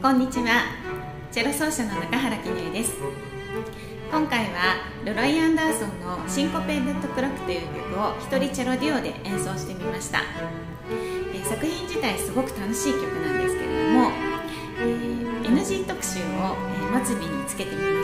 こんにちは。チェロ奏者の中原絹恵です。今回はロロイ・アンダーソンの「シンコペーテッド・クロック」という曲を一人チェロデュオで演奏してみました。作品自体すごく楽しい曲なんですけれども、NG 特集を末尾につけてみました。